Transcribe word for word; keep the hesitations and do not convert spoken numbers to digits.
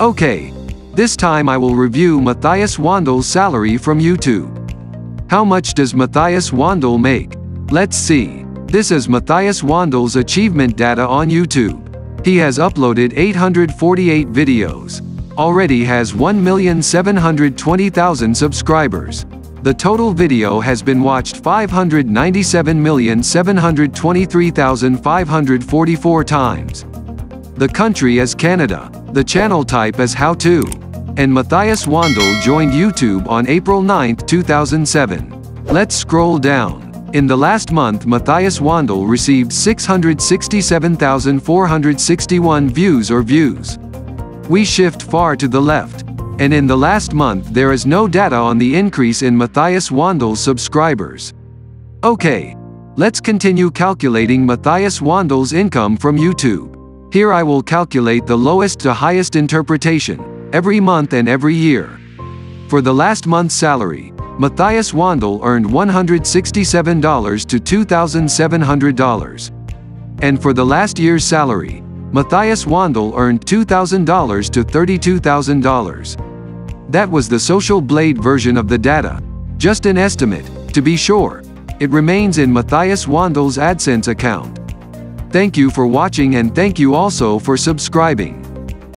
Okay. This time I will review Matthias Wandel's salary from YouTube. How much does Matthias Wandel make? Let's see. This is Matthias Wandel's achievement data on YouTube. He has uploaded eight hundred forty-eight videos. Already has one million seven hundred twenty thousand subscribers. The total video has been watched five hundred ninety-seven million seven hundred twenty-three thousand five hundred forty-four times. The country is Canada. The channel type is How To. And Matthias Wandel joined YouTube on April ninth two thousand seven. Let's scroll down. In the last month, Matthias Wandel received six hundred sixty-seven thousand four hundred sixty-one views or views. We shift far to the left. And in the last month there is no data on the increase in Matthias Wandel's subscribers. Okay. Let's continue calculating Matthias Wandel's income from YouTube. Here I will calculate the lowest to highest interpretation, every month and every year. For the last month's salary, Matthias Wandel earned one hundred sixty-seven dollars to two thousand seven hundred dollars. And for the last year's salary, Matthias Wandel earned two thousand dollars to thirty-two thousand dollars. That was the Social Blade version of the data. Just an estimate, to be sure. It remains in Matthias Wandel's AdSense account. Thank you for watching, and thank you also for subscribing.